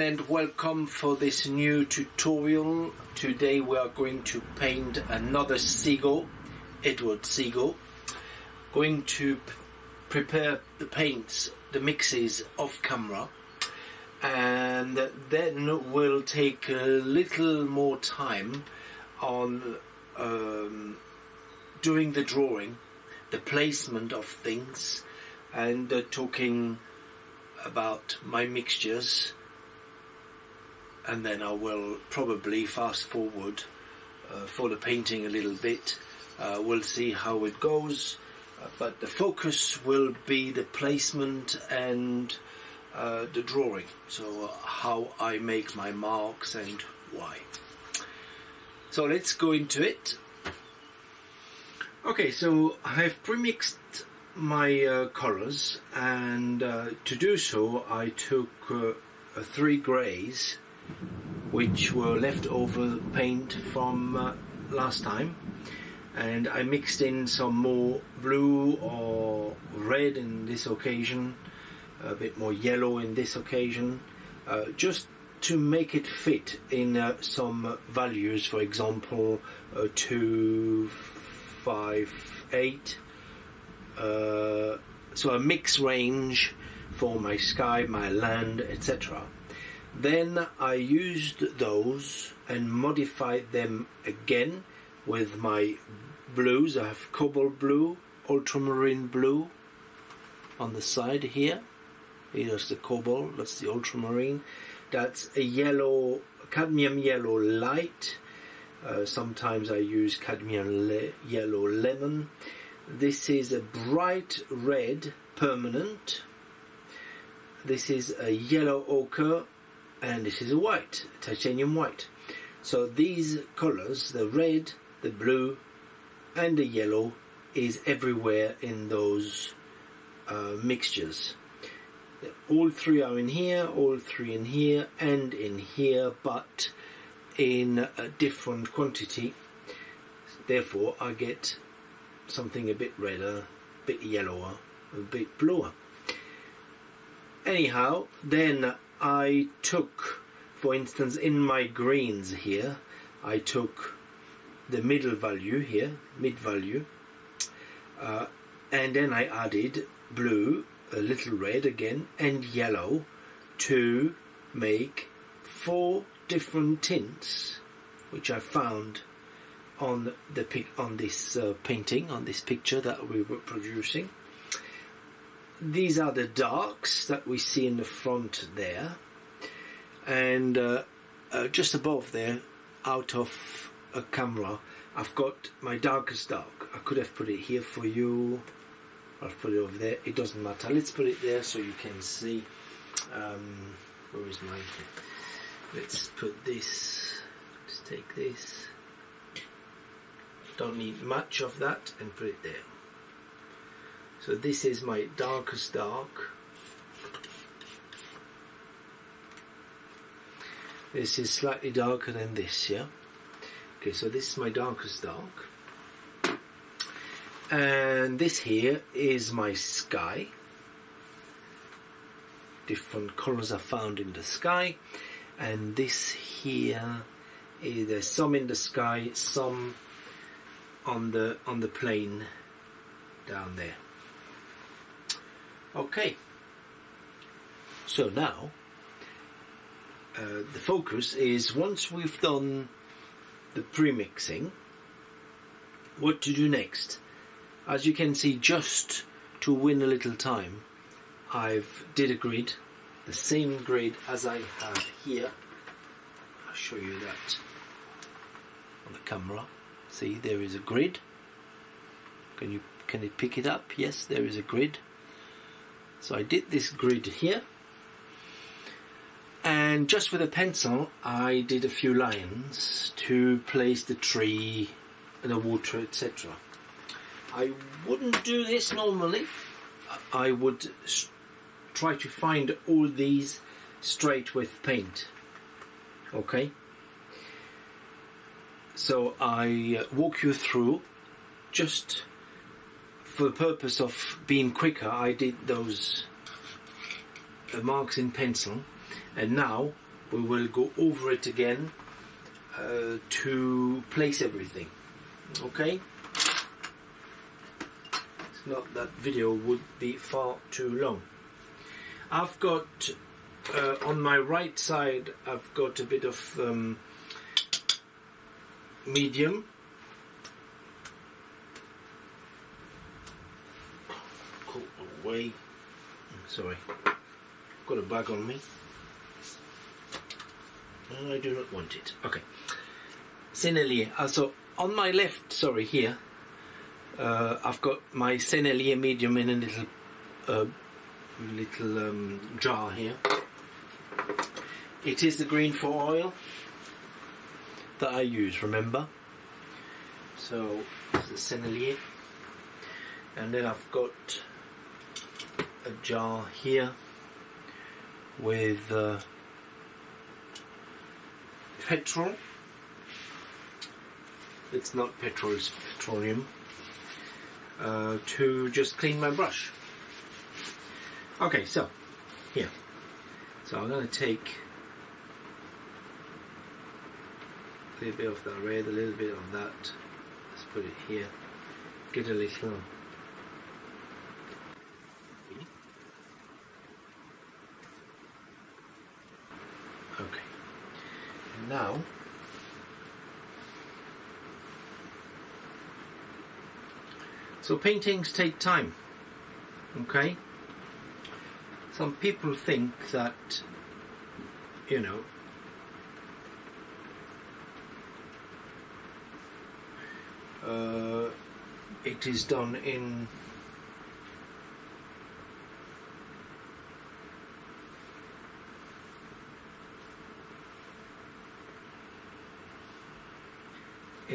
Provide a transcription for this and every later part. everyone and welcome for this new tutorial. Today we are going to paint another Seago, Edward Seago. Going to prepare the paints, the mixes off camera, and then we'll take a little more time on doing the drawing, the placement of things, and talking about my mixtures, and then I will probably fast forward for the painting a little bit. We'll see how it goes, but the focus will be the placement and the drawing, so how I make my marks and why. So let's go into it. Okay, so I've pre-mixed my colors, and to do so I took three greys which were leftover paint from last time, and I mixed in some more blue or red in this occasion, a bit more yellow in this occasion, just to make it fit in some values, for example 2, 5, 8. So a mix range for my sky, my land, etc. Then I used those and modified them again with my blues. I have cobalt blue, ultramarine blue on the side here. Here's the cobalt, that's the ultramarine. That's a yellow, cadmium yellow light. Sometimes I use cadmium yellow lemon. This is a bright red permanent. This is a yellow ochre, and this is a white, titanium white. So these colors, the red, the blue and the yellow, is everywhere in those mixtures. All three are in here, all three in here and in here, but in a different quantity. Therefore I get something a bit redder, a bit yellower, a bit bluer. Anyhow, then I took, for instance, in my greens here, I took the middle value here, mid value, and then I added blue, a little red again, and yellow to make 4 different tints, which I found on this picture that we were producing. These are the darks that we see in the front there, and just above there, out of a camera, I've got my darkest dark. I could have put it here for you, I've put it over there, it doesn't matter. Let's put it there so you can see. Where is mine? Let's put this, let's take this. Don't need much of that, and put it there. So this is my darkest dark. This is slightly darker than this, yeah? Okay, so this is my darkest dark. And this here is my sky. Different colors are found in the sky. And this here, there's some in the sky, some on the plane down there. Okay, so now the focus is, once we've done the pre-mixing, what to do next. As you can see, just to win a little time, I've did a grid, the same grid as I have here. I'll show you that on the camera. See, there is a grid. Can it pick it up? Yes, there is a grid. So I did this grid here, and just with a pencil I did a few lines to place the tree, the water, etc. I wouldn't do this normally. I would try to find all these straight with paint. Okay? So I walk you through, just for the purpose of being quicker, I did those marks in pencil, and now we will go over it again to place everything. Okay, it's not that video would be far too long. I've got on my right side I've got a bit of medium. Cool away. Sorry, I've got a bug on me. I do not want it. Okay. Sennelier. So on my left, sorry, here, I've got my Sennelier medium in a little jar here. It is the green for oil that I use, remember? So it's the Sennelier. And then I've got a jar here with petrol. It's not petrol, it's petroleum. To just clean my brush. Okay, so here. So I'm going to take a little bit of that red, a little bit of that. Let's put it here. Get a little. Okay. And now so paintings take time, okay? Some people think that, you know, it is done in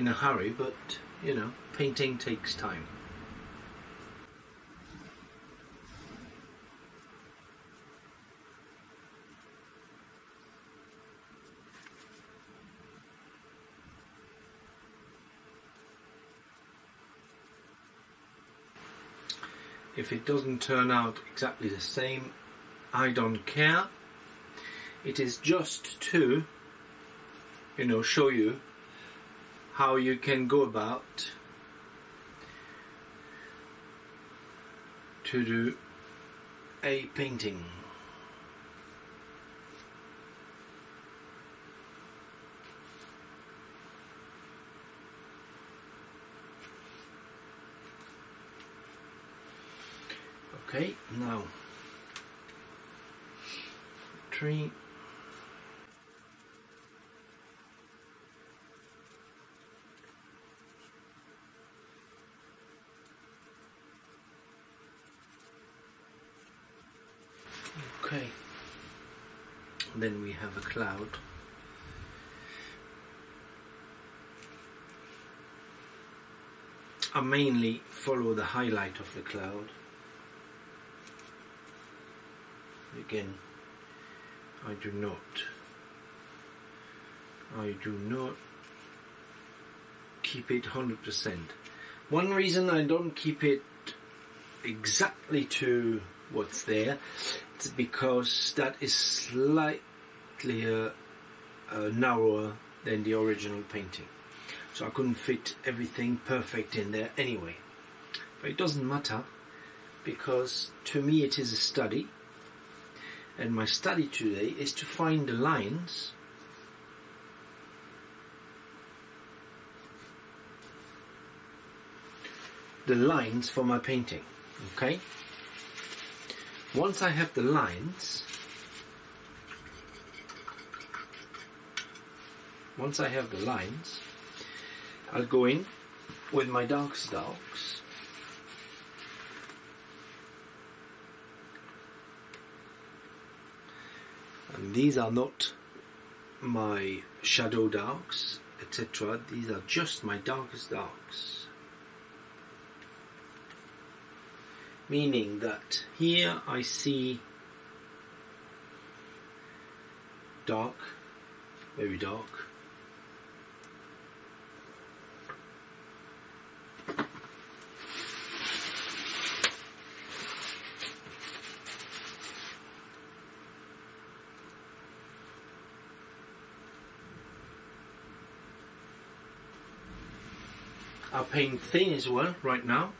a hurry, but, you know, painting takes time. If it doesn't turn out exactly the same, I don't care. It is just to, you know, show you how you can go about to do a painting. Okay, now tree. Okay, and then we have a cloud. I mainly follow the highlight of the cloud. Again, I do not keep it 100%. One reason I don't keep it exactly to what's there, it's because that is slightly narrower than the original painting. So I couldn't fit everything perfect in there anyway. But it doesn't matter, because to me it is a study. And my study today is to find the lines for my painting. Okay, once I have the lines, I'll go in with my darks and these are not my shadow darks, etc. These are just my darkest darks, meaning that here I see dark, very dark, are paying thin as well right now.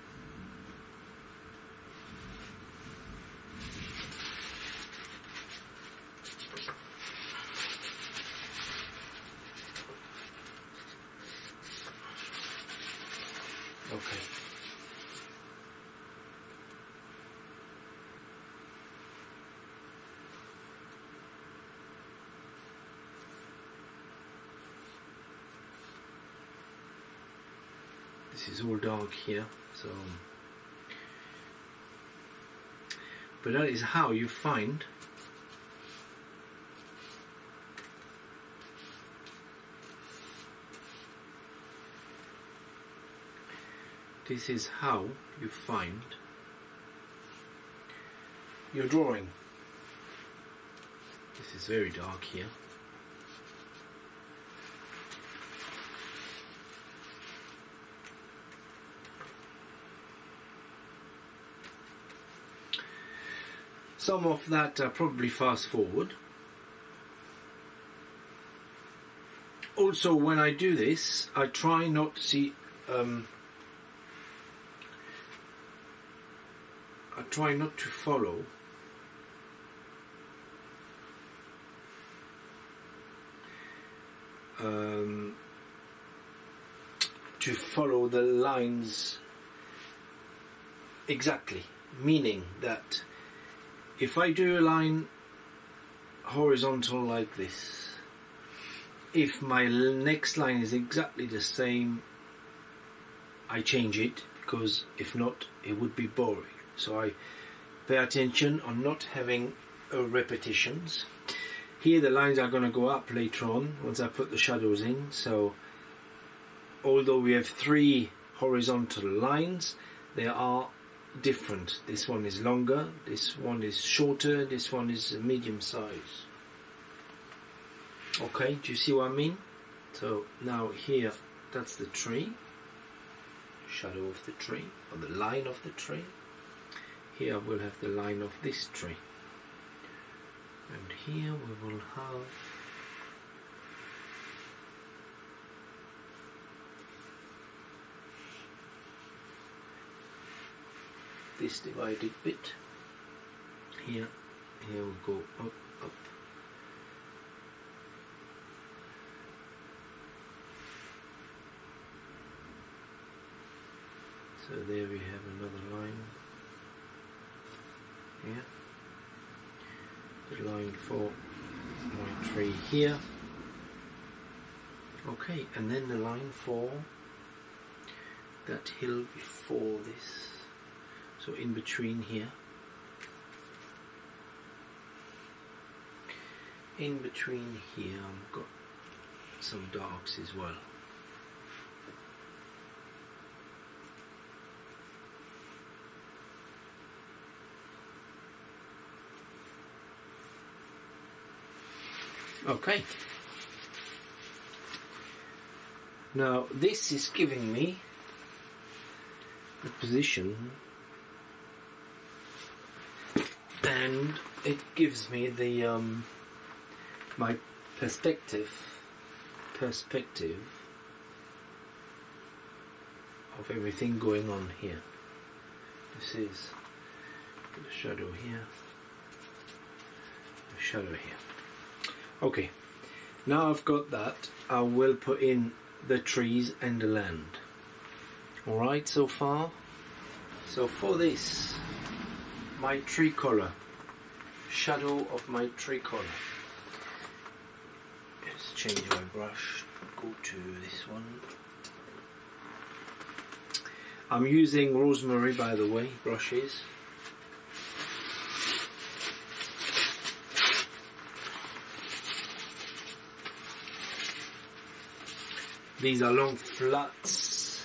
Okay. This is all dark here, so. But that is how you find your drawing. This is very dark here. Some of that are probably fast forward. Also, when I do this, I try not to see I try not to follow the lines exactly, meaning that if I do a line horizontal like this, if my next line is exactly the same, I change it, because if not, it would be boring. So I pay attention on not having repetitions. Here the lines are going to go up later on once I put the shadows in. So although we have three horizontal lines, they are different. This one is longer, this one is shorter, this one is medium size. Okay, do you see what I mean? So now here, that's the tree, shadow of the tree, or the line of the tree. Here we'll have the line of this tree, and here we will have this divided bit. Here we'll go up, up. So there we have another line. Here, the line for my tree here. Okay, and then the line for that hill before this. So in between here, I've got some darks as well. Okay, now this is giving me the position, and it gives me the my perspective of everything going on here. This is the shadow here, the shadow here. Okay, now I've got that, I will put in the trees and the land. Alright, so far. So for this, my tree color, shadow of my tree color. Let's change my brush, go to this one. I'm using rosemary, by the way, brushes. These are long flats.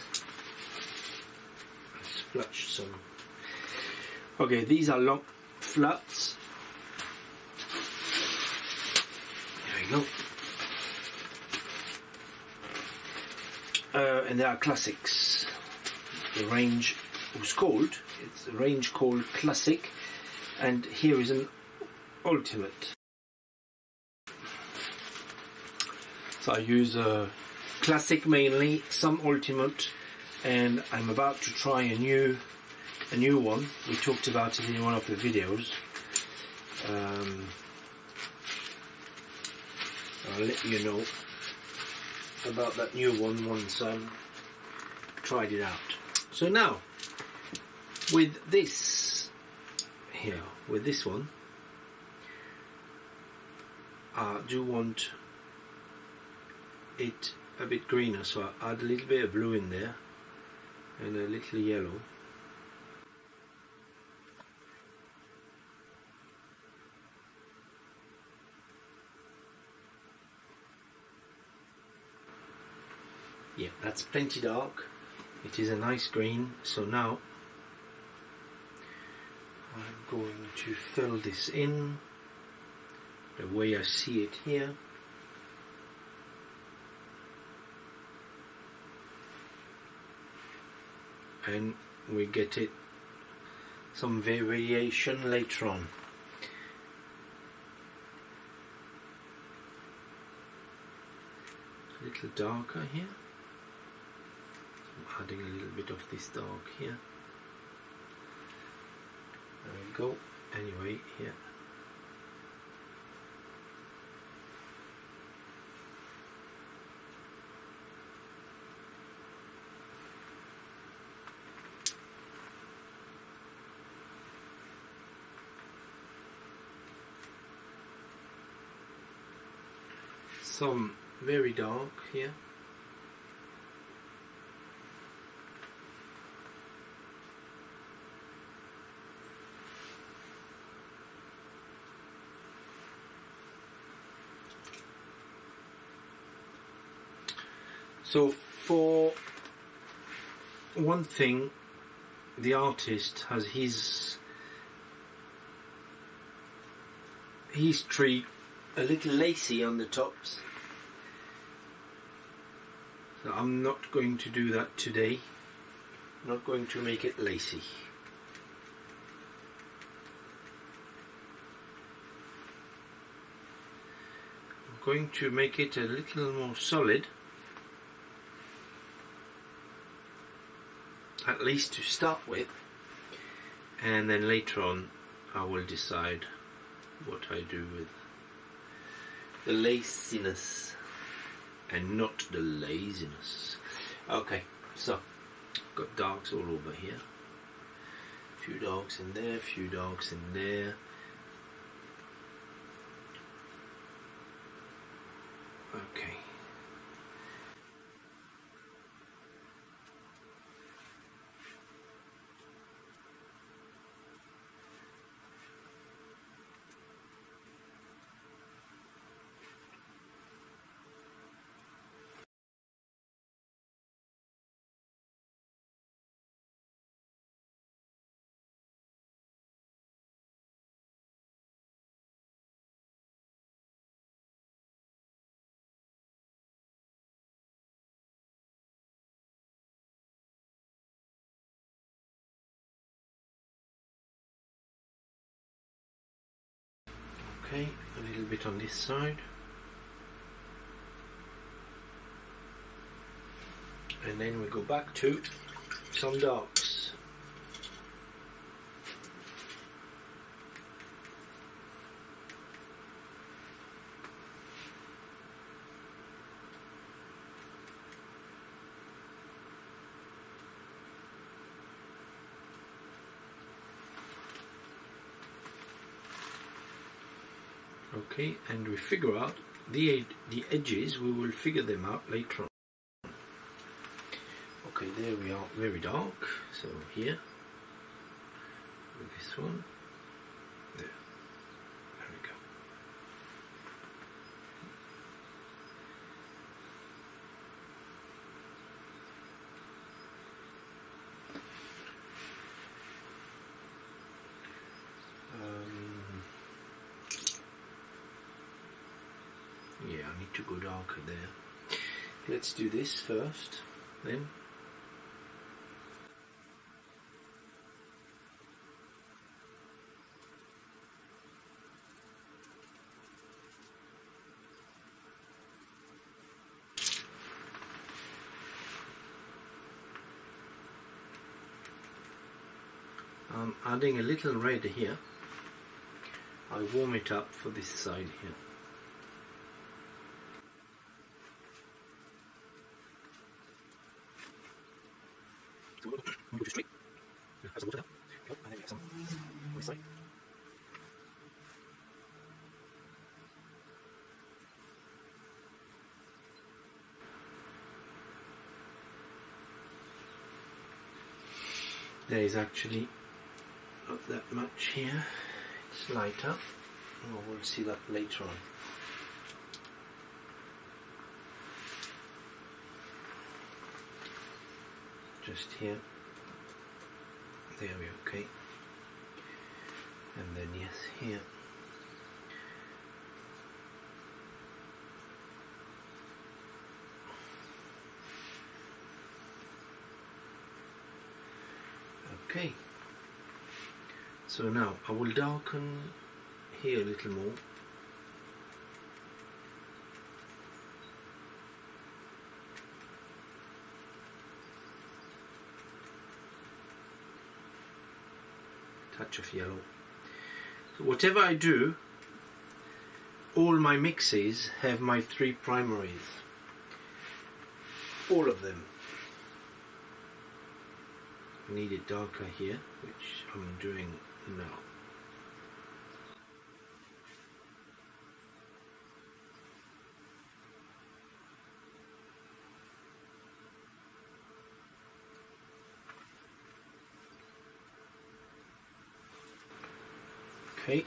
I splashed some. Okay, these are long flats. There we go. And they are classics. The range was called, it's a range called classic. And here is an ultimate. So I use a classic mainly, some ultimate, and I'm about to try a new one. We talked about it in one of the videos. I'll let you know about that new one once I've tried it out. So now, with this here, with this one, I do want it a bit greener, so I add a little bit of blue in there and a little yellow. Yeah, that's plenty dark. It is a nice green. So now I'm going to fill this in the way I see it here. And we get it some variation later on. A little darker here. I'm adding a little bit of this dark here. There we go. Anyway, here. Some very dark here. So for one thing, the artist has his tree a little lacy on the tops. So I'm not going to do that today. I'm not going to make it lacy. I'm going to make it a little more solid, at least to start with, and then later on I will decide what I do with the laziness and not the laziness. Okay, so got darks all over here, a few darks in there, a few darks in there, okay. Okay, a little bit on this side, and then we go back to some darks. Okay, and we figure out the edges. We will figure them out later on. Okay, there we are, very dark. So here, with this one, there, there we go. To go darker there. Let's do this first, then. I'm adding a little red here. I warm it up for this side here. There is actually not that much here. It's lighter. Oh, we'll see that later on. Just here. There we're okay. And then yes, here. Okay, so now I will darken here a little more. Touch of yellow. So whatever I do, all my mixes have my three primaries. All of them. I need it darker here, which I'm doing now. Okay.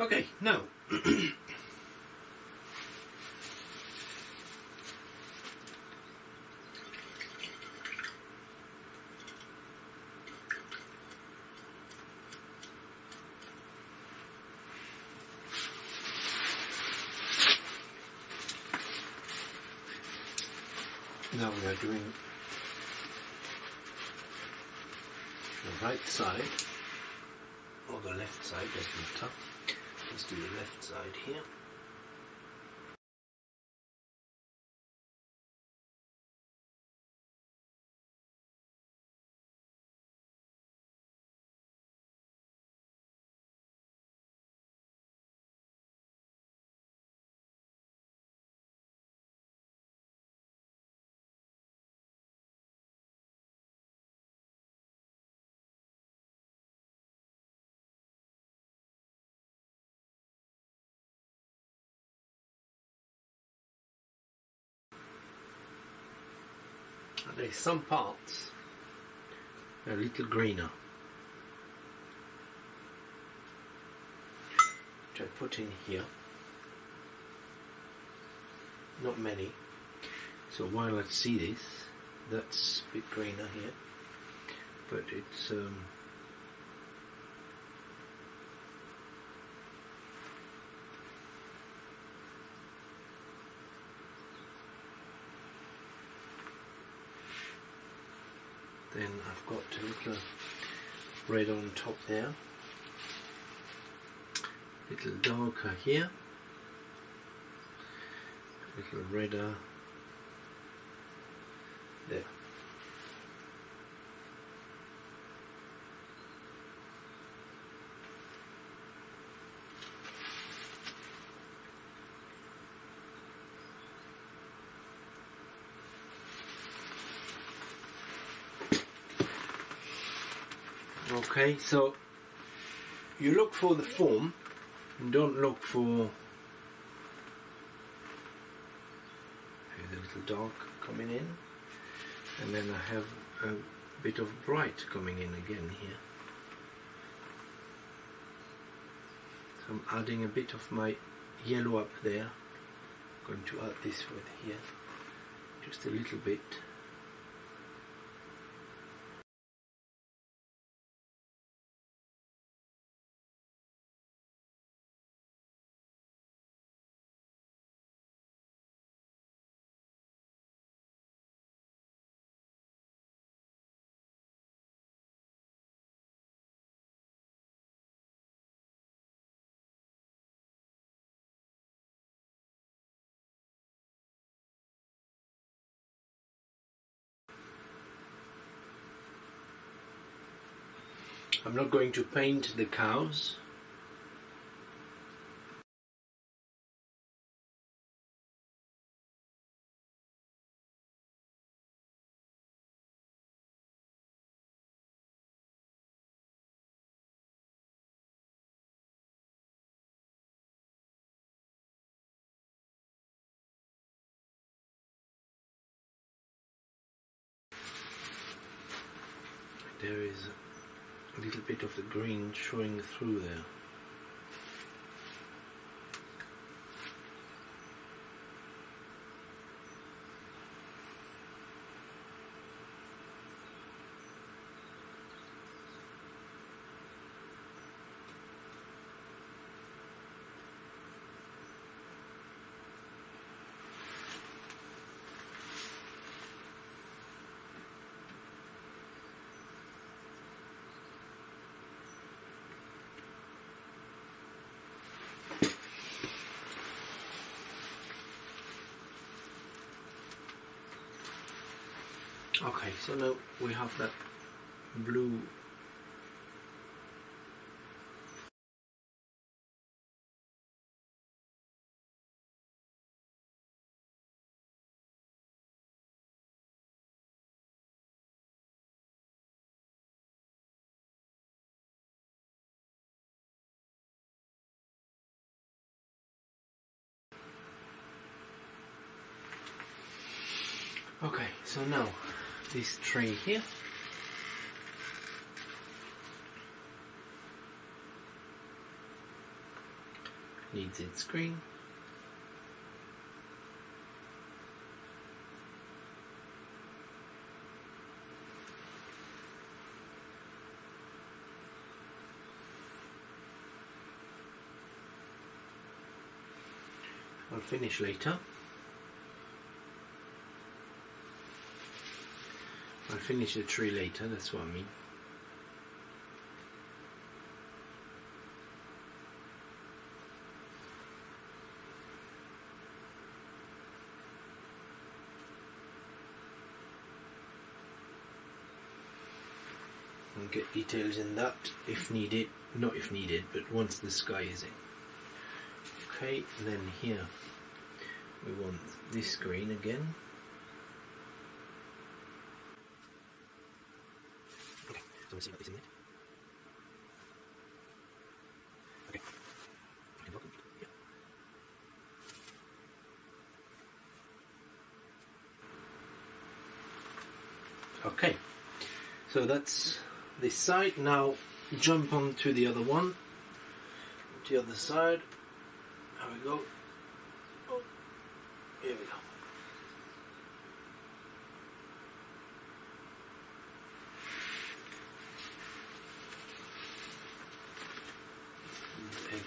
Okay, now. Now we are doing the right side, or the left side, doesn't matter. Let's do the left side here. There's some parts a little greener, which I put in here. Not many, so while I see this, that's a bit greener here, but it's then I've got a little red on top there, a little darker here, a little redder there. Okay, so you look for the form and don't look for a little dark coming in, and then I have a bit of bright coming in again here. So I'm adding a bit of my yellow up there. I'm going to add this one here, just a little bit. I'm not going to paint the cows. There is a little bit of the green showing through there. Okay, so now we have that blue. Okay, so now this tree here. Needs its green. I'll finish later. I'll finish the tree later, that's what I mean. I'll get details in that if needed, not if needed, but once the sky is in. Okay, then here we want this green again. So we'll see what is in it. Okay. I can block it. Yeah. Okay. So that's this side. Now jump on to the other one. To the other side. There we go. Oh, here we go.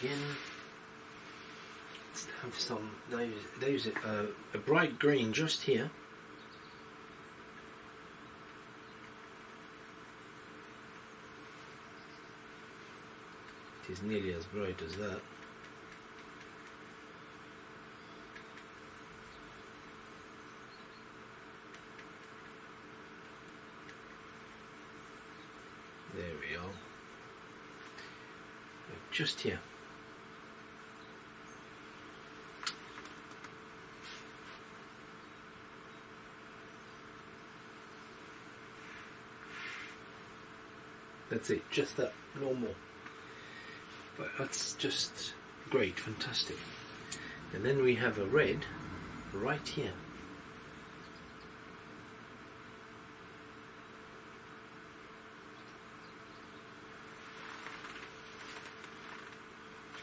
Again, let's have some. There's a bright green just here. It is nearly as bright as that. There we are. Just here. That's it, just that, no more. But that's just great, fantastic. And then we have a red right here.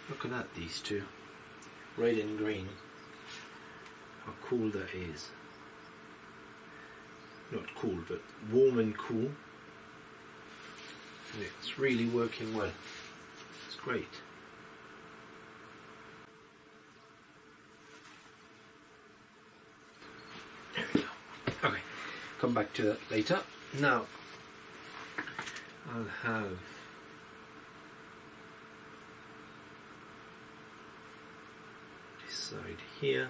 Look at that, these two, red and green. How cool that is. Not cool, but warm and cool. And it's really working well. It's great. There we go. Okay, come back to that later. Now, I'll have this side here,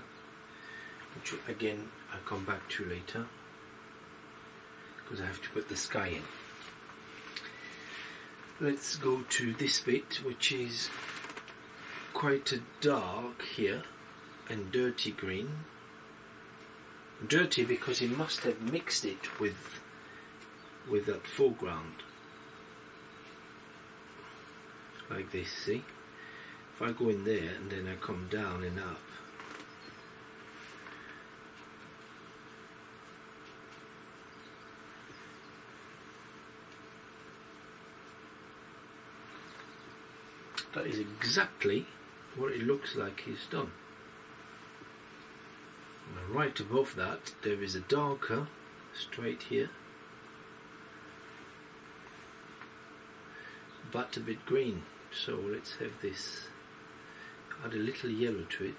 which again I'll come back to later because I have to put the sky in. let's go to this bit, which is quite a dark here and dirty green. Dirty because he must have mixed it with that foreground. Like this, see? If I go in there and then I come down and up, that is exactly what it looks like he's done. And right above that there is a darker straight here, but a bit green, so let's have this, add a little yellow to it.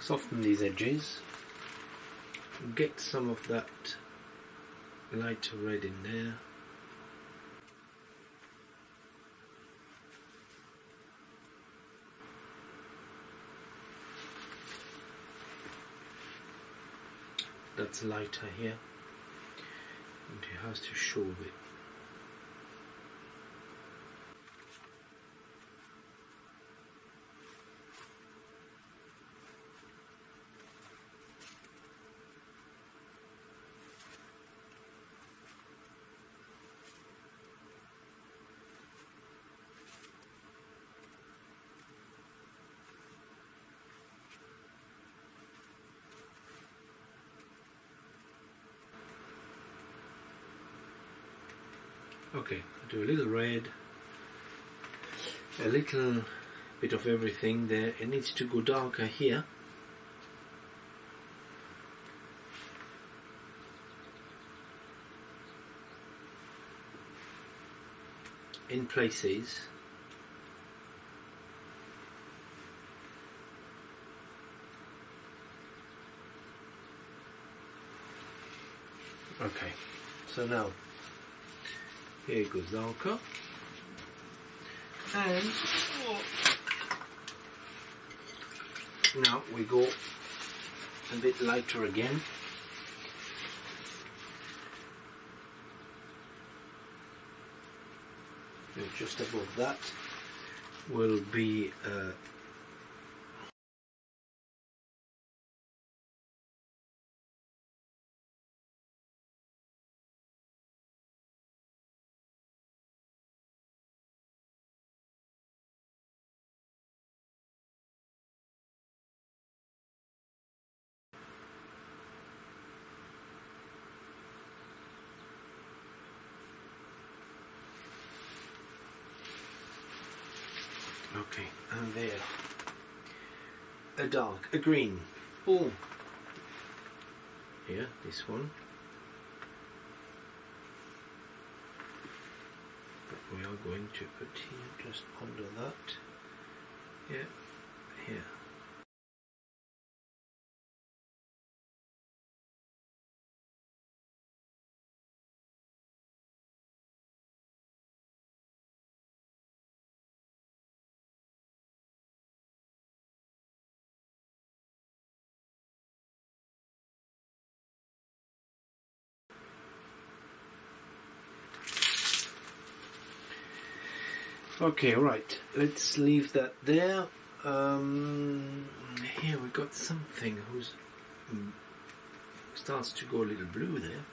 Soften these edges, get some of that lighter red in there. That's lighter here, and he has to shove it. Okay, do a little red, a little bit of everything there. It needs to go darker here. In places. Okay, so now here goes Zalca, and now we go a bit lighter again. And just above that will be okay, and there, a dark, a green, boom. Here, this one. But we are going to put here, just under that, yeah, here. Okay, right, let's leave that there. Here we got something who's starts to go a little blue there.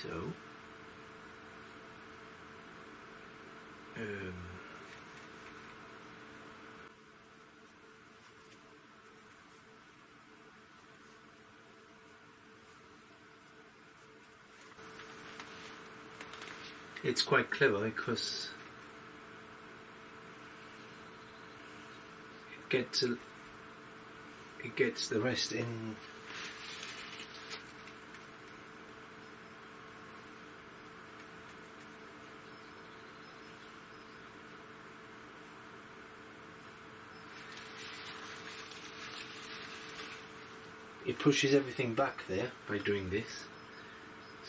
So it's quite clever because it gets the rest in. It pushes everything back there by doing this,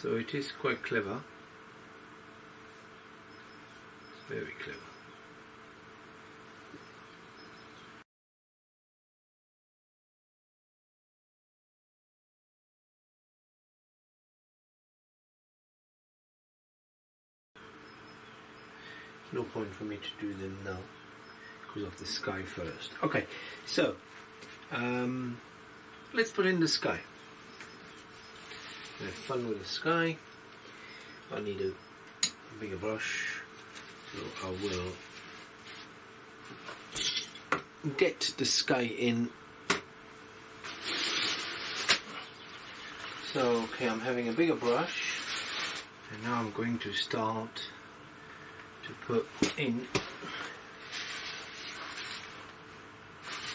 So it is quite clever. It's very clever. No point for me to do them now because of the sky first. Okay, so let's put in the sky. Have fun with the sky. I need a bigger brush, so I will get the sky in. So okay, I'm having a bigger brush, and now I'm going to start to put in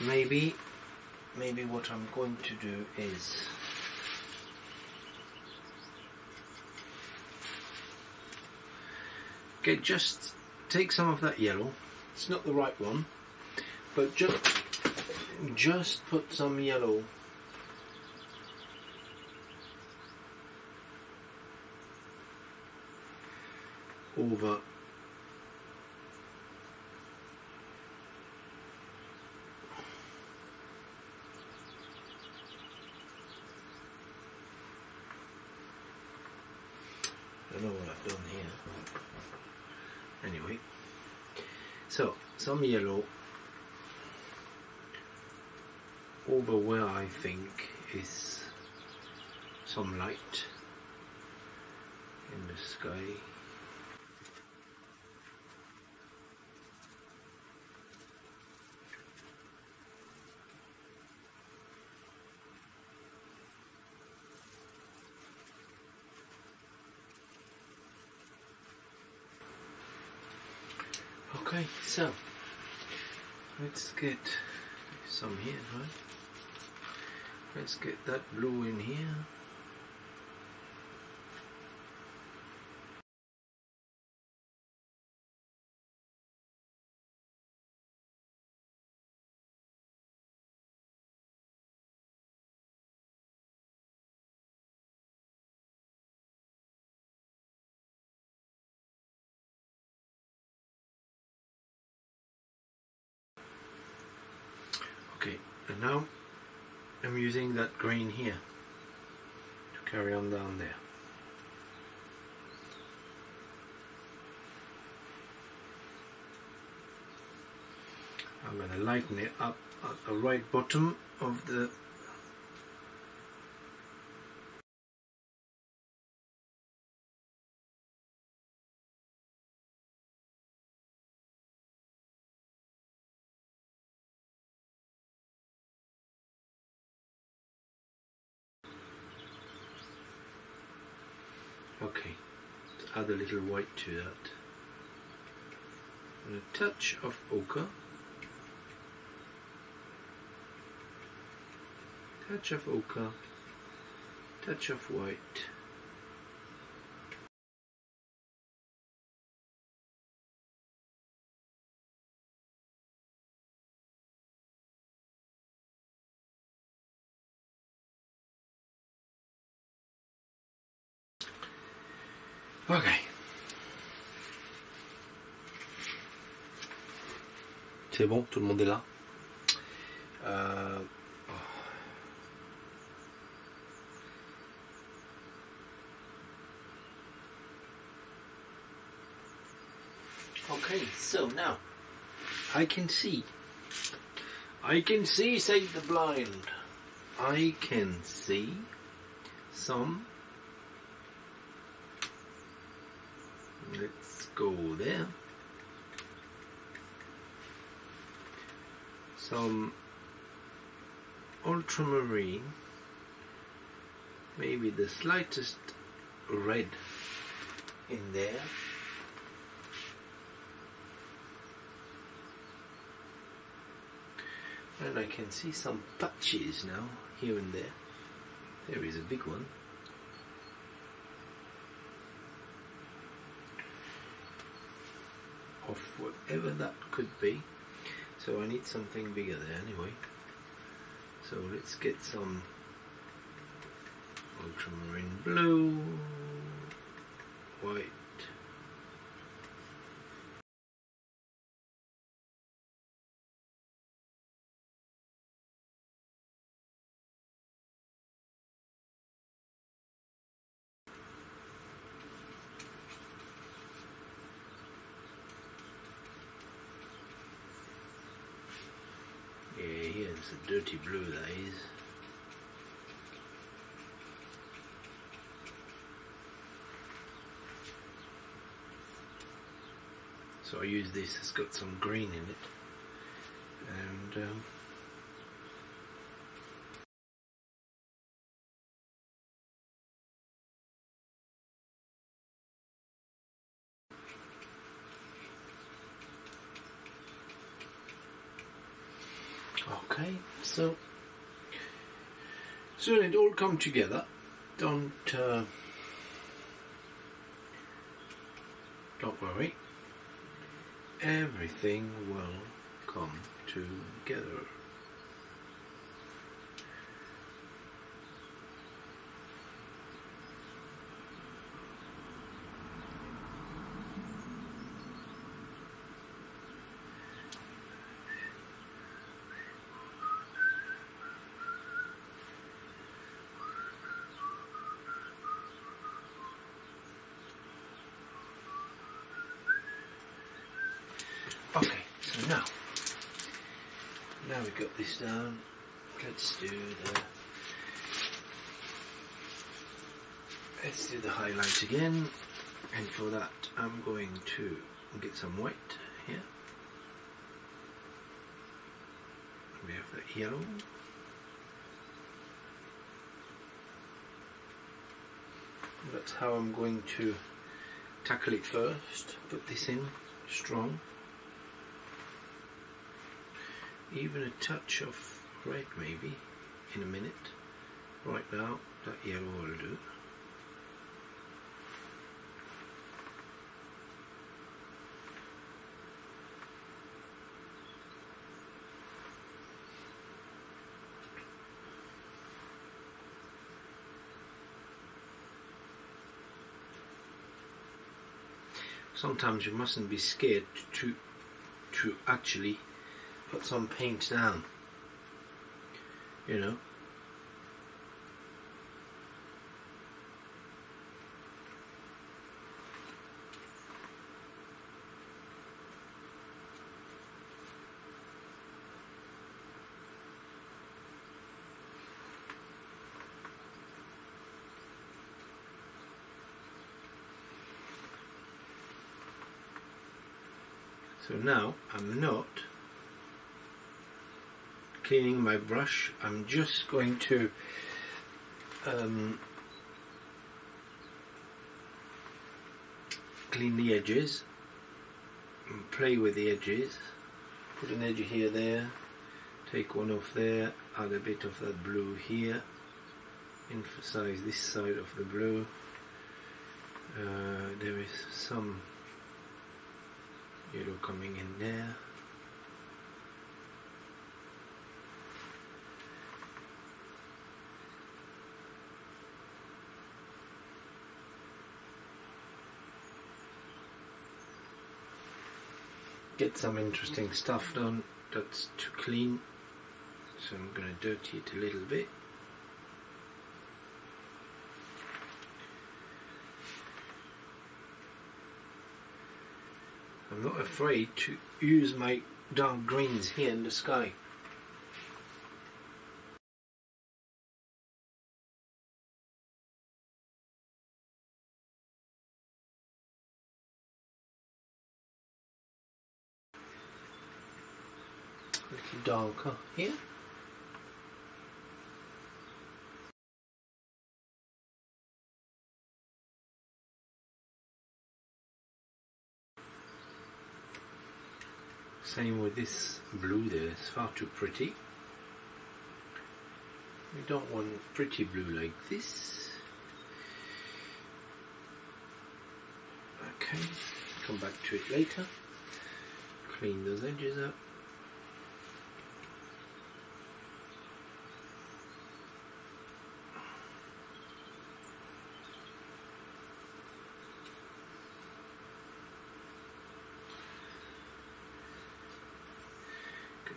maybe what I'm going to do is okay, just take some of that yellow. It's not the right one, but just put some yellow over some yellow over where I think is some light in the sky. Okay, so let's get some here, right? Let's get that blue in here. And now I'm using that green here to carry on down there. I'm going to lighten it up at the right bottom of the add a little white to that, and a touch of ochre, touch of ochre, touch of white. Okay, c'est bon, tout le monde est là. Okay, so now I can see. I can see, say the blind. I can see some. Let's go there. Some ultramarine, maybe the slightest red in there. And I can see some patches now, here and there. There is a big one. Of whatever that could be. So I need something bigger there anyway. So let's get some ultramarine blue. white. Yeah, here's the dirty blue, that is. So I use this, it's got some green in it, and okay, so soon it all come together. Don't worry. Everything will come together. Okay, so now we've got this down, let's do the highlight again, and for that I'm going to get some white here. We have that yellow. That's how I'm going to tackle it first. Put this in strong. Even a touch of red maybe in a minute. Right now that yellow will do. Sometimes you mustn't be scared to actually put some paint down, you know. So now I'm not cleaning my brush, I'm just going to clean the edges and play with the edges. Put an edge here, there, take one off there, add a bit of that blue here, emphasize this side of the blue. There is some yellow coming in there. Get some interesting stuff done that's too clean, so I'm going to dirty it a little bit. I'm not afraid to use my dark greens here in the sky. Darker here. Same with this blue there, it's far too pretty. We don't want pretty blue like this. Okay, come back to it later. Clean those edges up.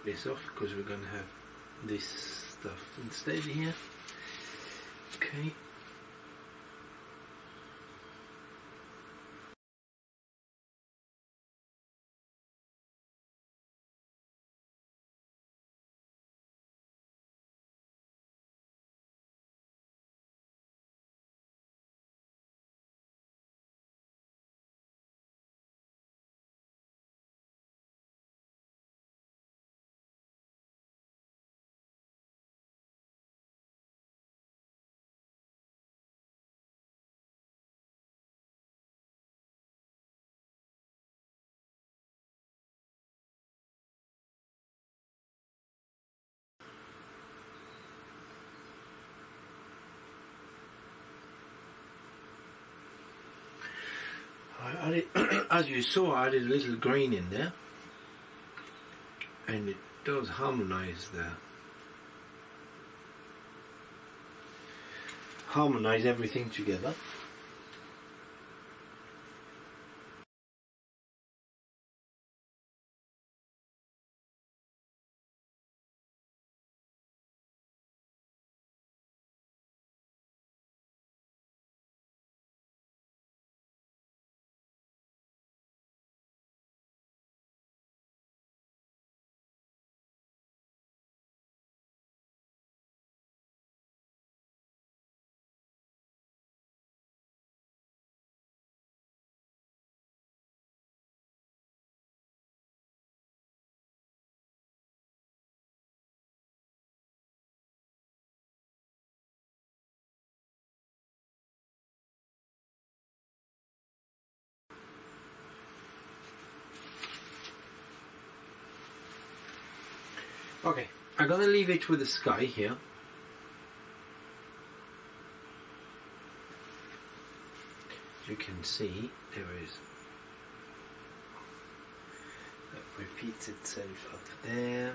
this off because we're going to have this stuff instead here. Okay. As you saw, I added a little green in there, and it does harmonise everything together. Okay, I'm going to leave it with the sky here. As you can see, there is that repeats itself up there.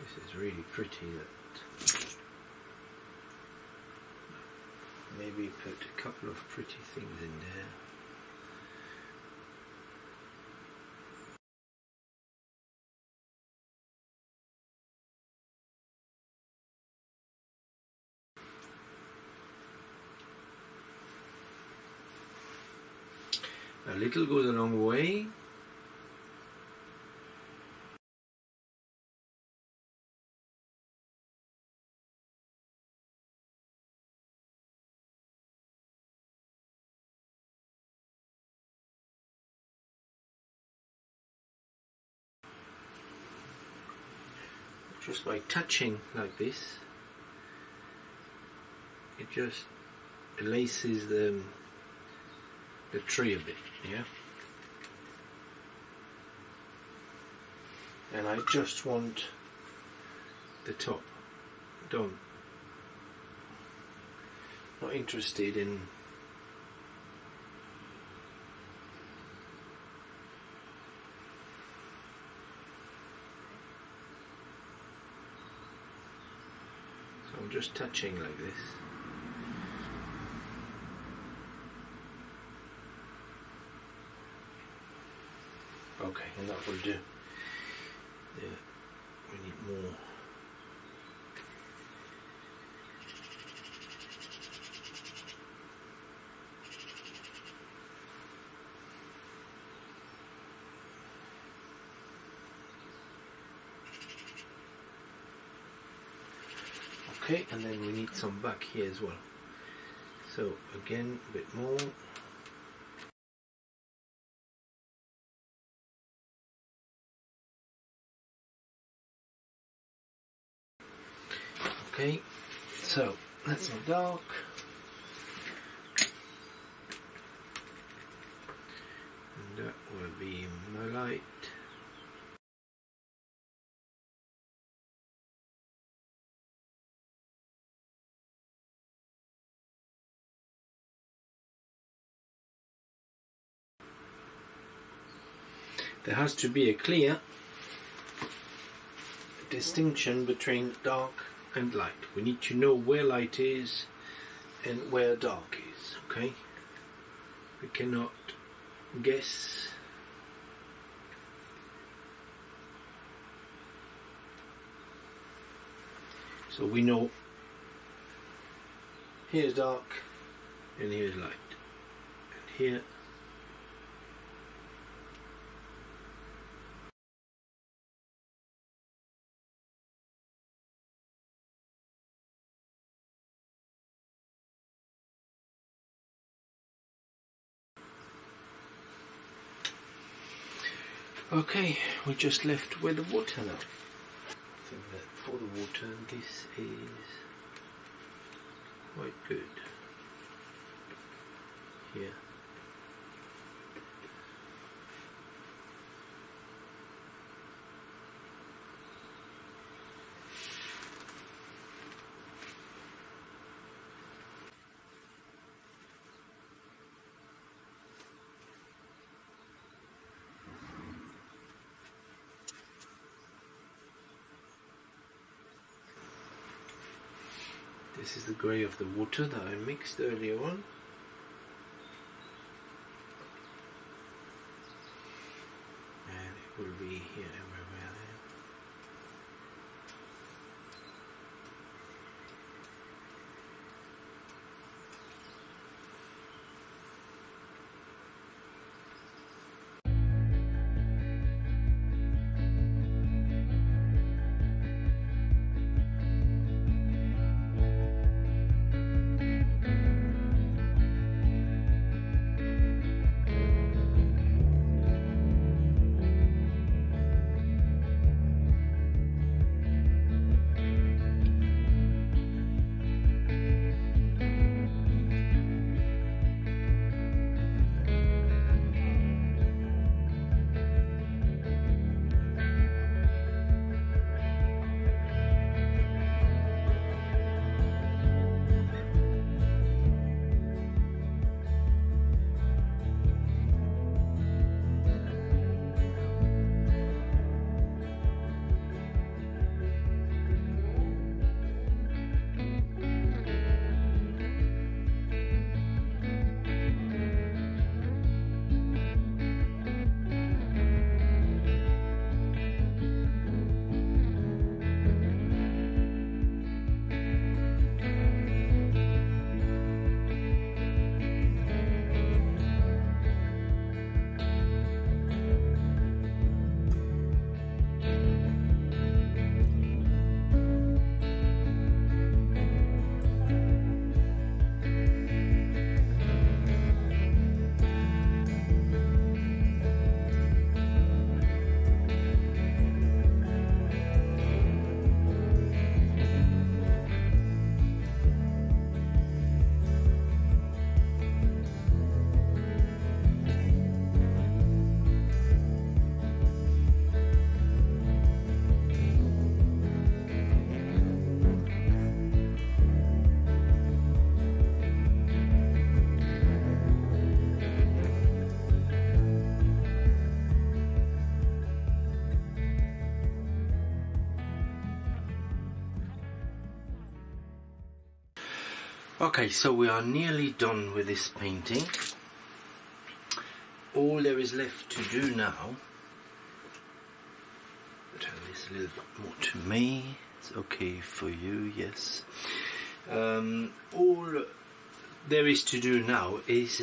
This is really pretty. That maybe put a couple of pretty things in there. A little goes a long way. Just by touching like this, it just laces the tree a bit, yeah? And I just want the top. Not interested in so I'm just touching like this. Okay, and that will do. Yeah, we need more. Okay, and then we need some back here as well. So again, a bit more. Okay, so that's not dark. And that will be my light. There has to be a clear distinction between dark and light. We need to know where light is and where dark is, okay? We cannot guess So we know here's dark and here's light. And here. Okay, we're just left with the water now. I think that for the water this is quite good. Here. This is the grey of the water that I mixed earlier on. And it will be here everywhere . Okay, so we are nearly done with this painting. All there is left to do now, turn this a little bit more to me, it's okay for you, yes. All there is to do now is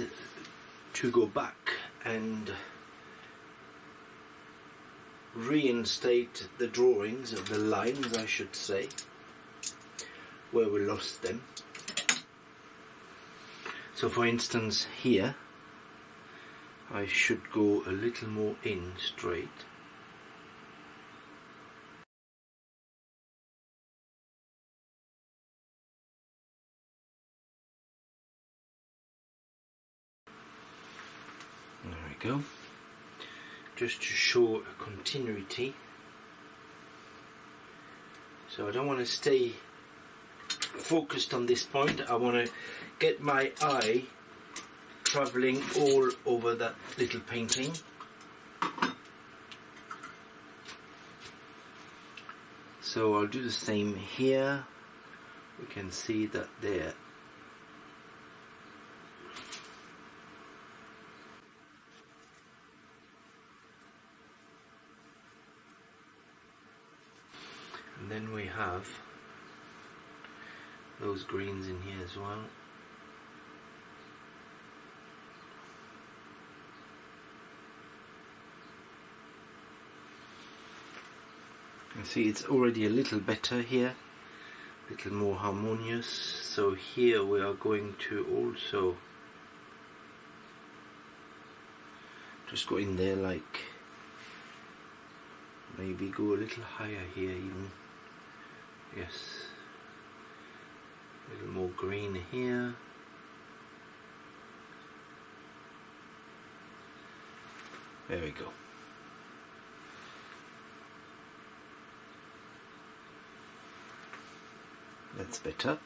to go back and reinstate the drawings of the lines, I should say, where we lost them. So for instance here, I should go a little more in straight. There we go. Just to show a continuity. So I don't want to stay focused on this point, I want to get my eye travelling all over that little painting. So I'll do the same here. We can see that there. And then we have those greens in here as well. You can see it's already a little better here, a little more harmonious. So here we are going to also just go in there, like maybe go a little higher here even. Yes, a little more green here. There we go. That's better.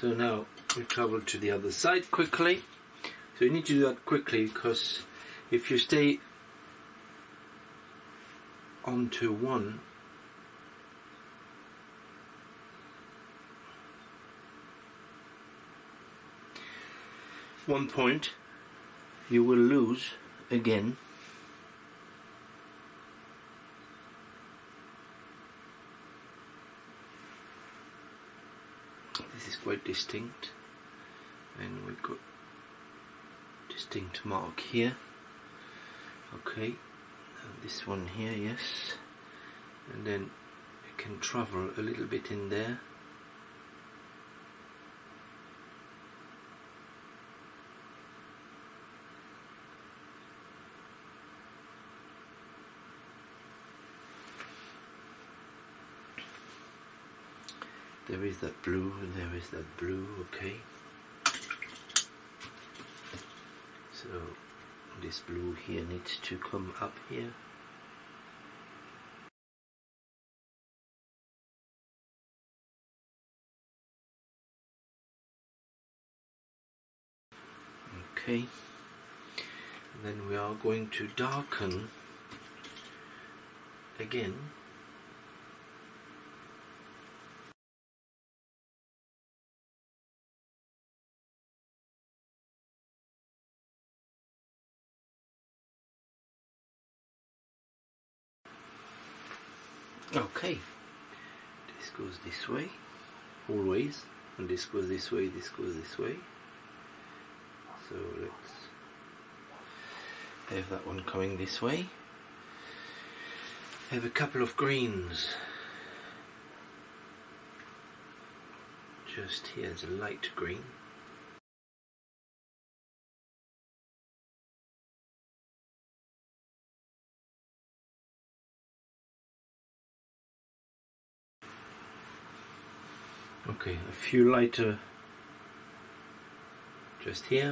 So now we travel to the other side quickly. So you need to do that quickly, because if you stay onto one, point, you will lose again . This is quite distinct, and we've got distinct mark here. Okay, and this one here, yes, and then it can travel a little bit in there. There is that blue, and there is that blue, okay. So this blue here needs to come up here. Okay. And then we are going to darken again. Okay, this goes this way, always, and this goes this way, this goes this way. So let's have that one coming this way. Have a couple of greens. Just here's a light green. Okay, a few lighter just here.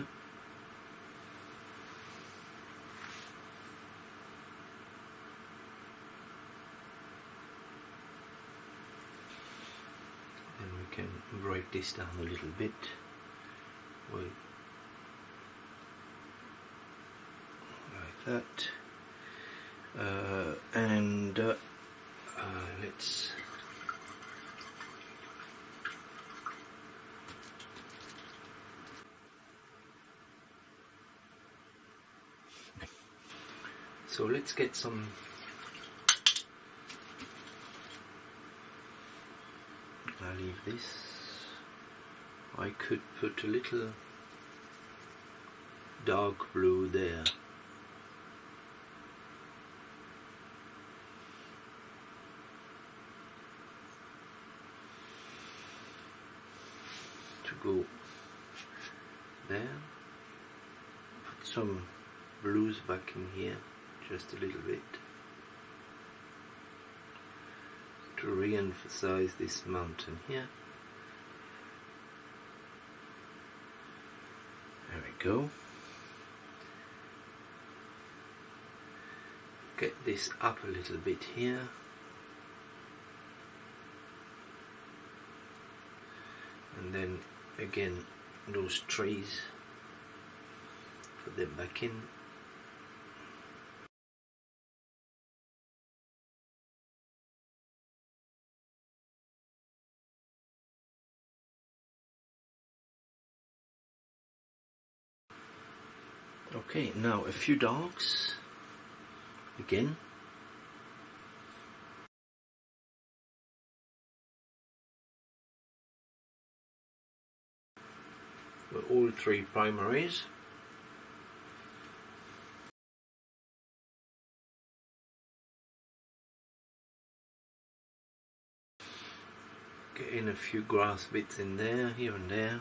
And we can break this down a little bit. Well, like that. Let's let's get some . I'll leave this. I could put a little dark blue there. To go there. Put some blues back in here. Just a little bit to re-emphasize this mountain here. There we go. Get this up a little bit here, and then again those trees, put them back in. Okay, now a few darks again. With all three primaries. Get in a few grass bits in there, here and there.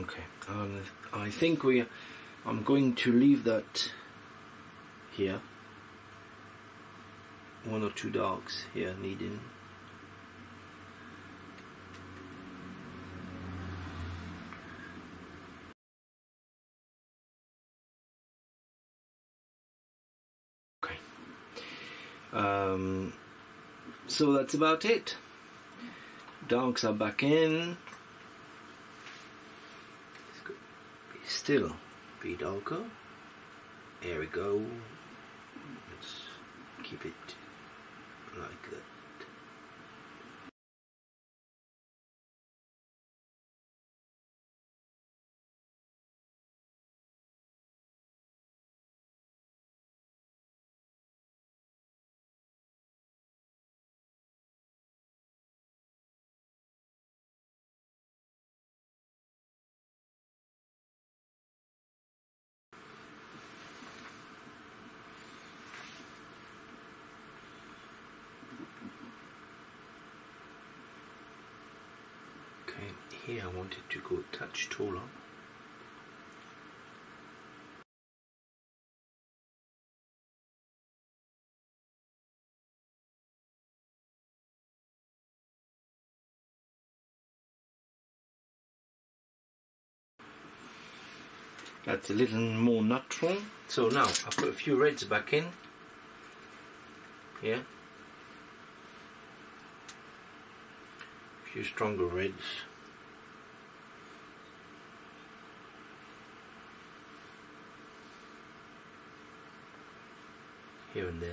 Okay, I think I'm going to leave that here. One or two darks here needed. Okay. So that's about it. Darks are back in. Still be darker. Here we go. Let's keep it like that. Here I wanted to go a touch taller. That's a little more natural. So now I put a few reds back in. Yeah. A few stronger reds. Here and there.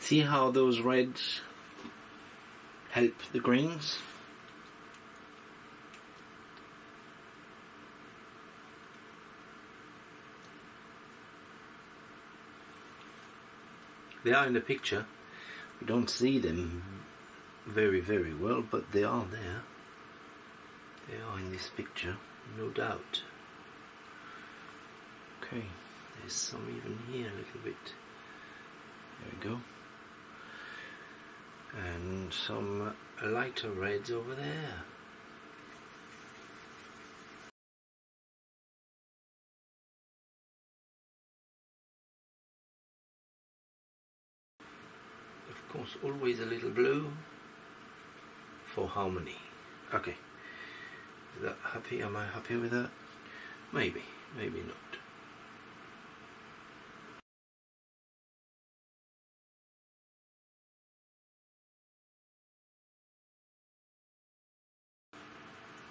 See how those reds help the greens? They are in the picture. We don't see them very well, but they are there. They are in this picture, no doubt. Okay, there's some even here a little bit. There we go. And some lighter reds over there. Always a little blue for harmony. Okay, is that happy? Am I happy with that? Maybe, maybe not.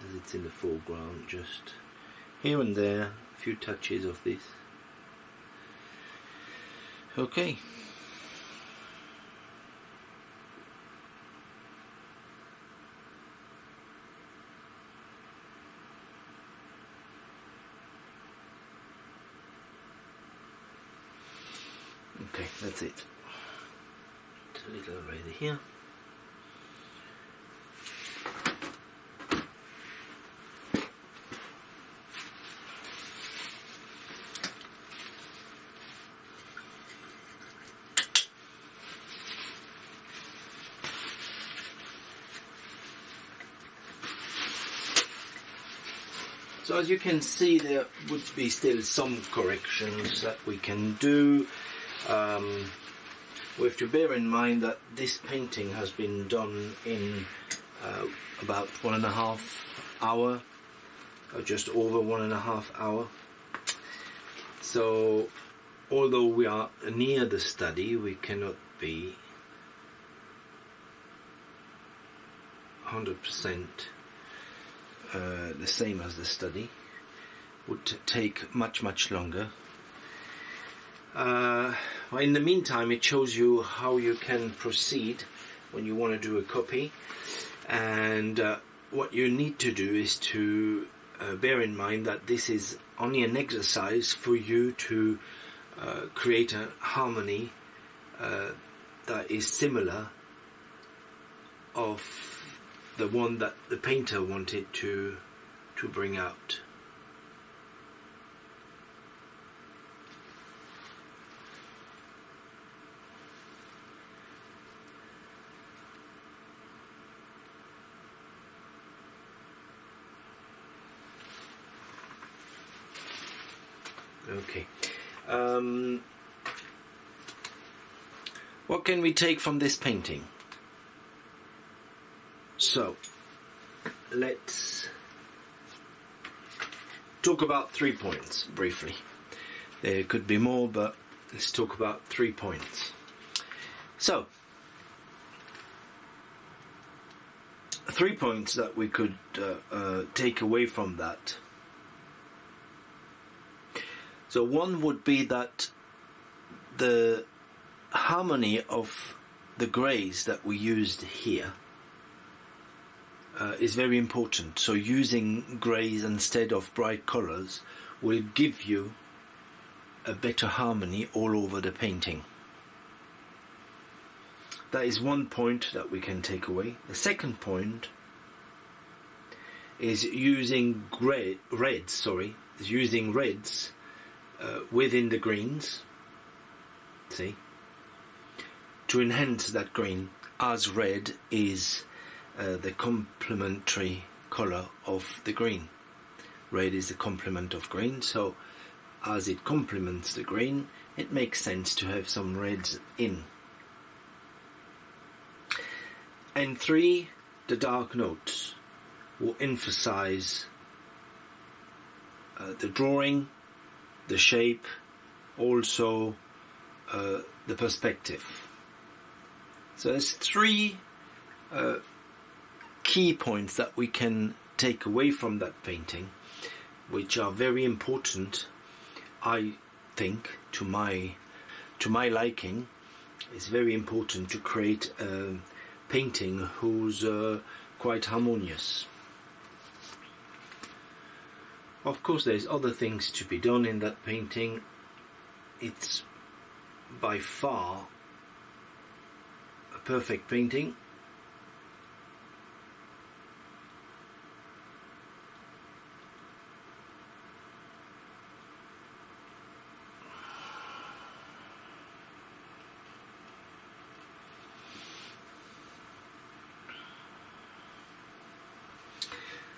As it's in the foreground, just here and there, a few touches of this. Okay. Okay, that's it. It's a little red here. So as you can see, there would be still some corrections that we can do. We have to bear in mind that this painting has been done in about 1.5 hours, or just over 1.5 hours. So although we are near the study, we cannot be 100% the same as the study. Would take much longer. In the meantime, it shows you how you can proceed when you want to do a copy, and what you need to do is to bear in mind that this is only an exercise for you to create a harmony that is similar of the one that the painter wanted to bring out. Okay. What can we take from this painting? So, let's talk about 3 points briefly. There could be more, but let's talk about 3 points. So, 3 points that we could take away from that. So one would be that the harmony of the greys that we used here is very important. So using greys instead of bright colours will give you a better harmony all over the painting. That is one point that we can take away. The second point is using reds within the greens, see, to enhance that green, as red is the complementary colour of the green. Red is the complement of green, so as it complements the green, it makes sense to have some reds in. And 3, the dark notes will emphasise the drawing, the shape, also the perspective. So there's 3 key points that we can take away from that painting, which are very important, I think, to my liking. It's very important to create a painting who's quite harmonious. Of course, there's other things to be done in that painting. It's by far a perfect painting.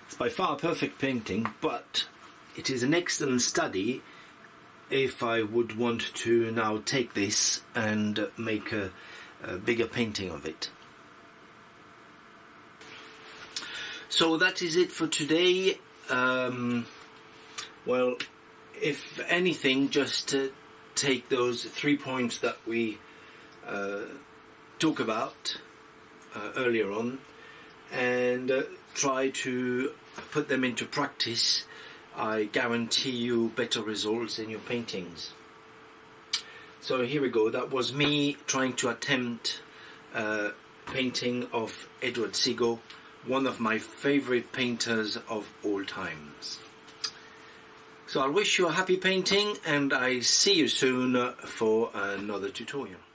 It's by far a perfect painting, but it is an excellent study if I would want to now take this and make a bigger painting of it. So that is it for today. Well, if anything, just take those 3 points that we talked about earlier on and try to put them into practice. I guarantee you better results in your paintings. So here we go. That was me trying to attempt a painting of Edward Seago, one of my favourite painters of all times. So I wish you a happy painting, and I see you soon for another tutorial.